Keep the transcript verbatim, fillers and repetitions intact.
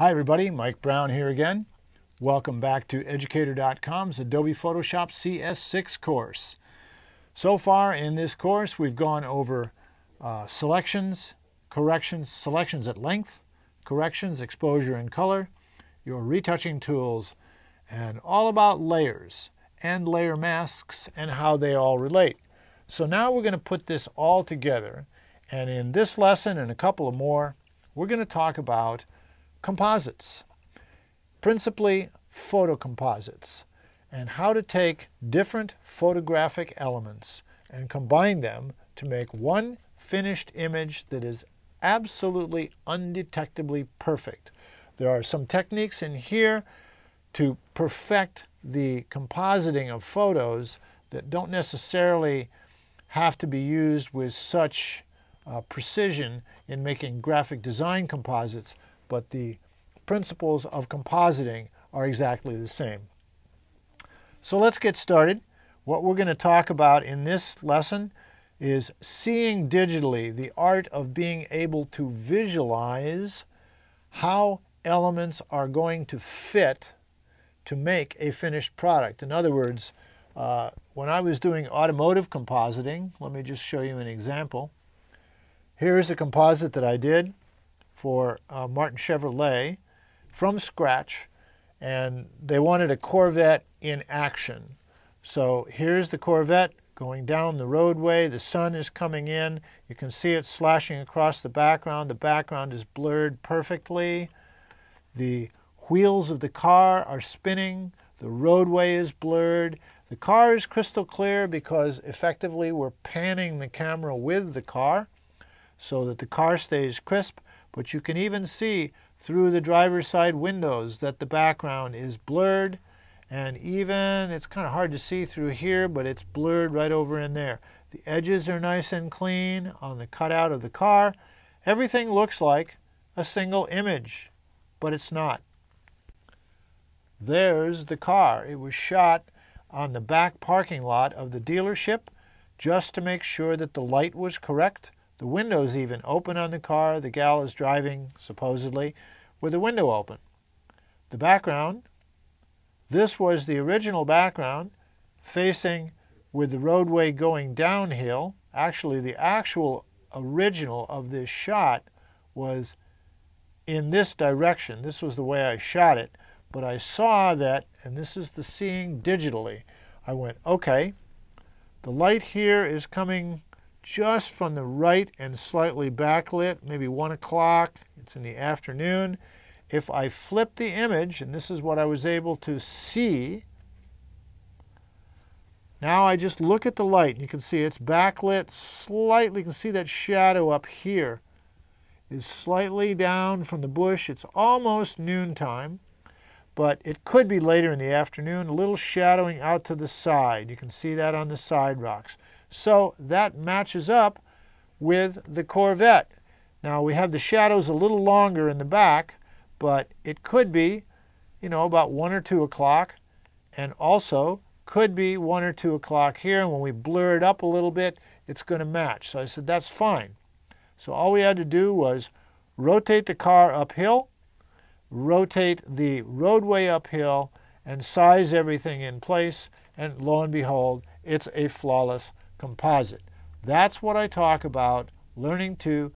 Hi everybody, Mike Brown here again. Welcome back to Educator dot com's Adobe Photoshop C S six course. So far in this course we've gone over uh, selections, corrections, selections at length, corrections, exposure and color, your retouching tools, and all about layers and layer masks and how they all relate. So now we're going to put this all together, and in this lesson and a couple of more, we're going to talk about composites, principally photo composites, and how to take different photographic elements and combine them to make one finished image that is absolutely undetectably perfect. There are some techniques in here to perfect the compositing of photos that don't necessarily have to be used with such uh, precision in making graphic design composites, but the principles of compositing are exactly the same. So let's get started. What we're going to talk about in this lesson is seeing digitally, the art of being able to visualize how elements are going to fit to make a finished product. In other words, uh, when I was doing automotive compositing, let me just show you an example. Here's a composite that I did for uh, Martin Chevrolet from scratch, and they wanted a Corvette in action. So here's the Corvette going down the roadway, the sun is coming in, you can see it slashing across the background, the background is blurred perfectly, the wheels of the car are spinning, the roadway is blurred, the car is crystal clear because effectively we're panning the camera with the car so that the car stays crisp, but you can even see through the driver's side windows that the background is blurred, and even, it's kind of hard to see through here, but it's blurred right over in there. The edges are nice and clean on the cutout of the car. Everything looks like a single image, but it's not. There's the car. It was shot on the back parking lot of the dealership just to make sure that the light was correct. The window's even open on the car. The gal is driving, supposedly, with the window open. The background, this was the original background facing with the roadway going downhill. Actually, the actual original of this shot was in this direction. This was the way I shot it, but I saw that, and this is the seeing digitally. I went, okay, the light here is coming just from the right and slightly backlit, maybe one o'clock, it's in the afternoon. If I flip the image, and this is what I was able to see, now I just look at the light, and you can see it's backlit slightly. You can see that shadow up here is slightly down from the bush. It's almost noontime, but it could be later in the afternoon, a little shadowing out to the side. You can see that on the side rocks. So that matches up with the Corvette. Now we have the shadows a little longer in the back, but it could be, you know, about one or two o'clock, and also could be one or two o'clock here, and when we blur it up a little bit, it's going to match. So I said, that's fine. So all we had to do was rotate the car uphill, rotate the roadway uphill, and size everything in place, and lo and behold, it's a flawless composite. That's what I talk about, learning to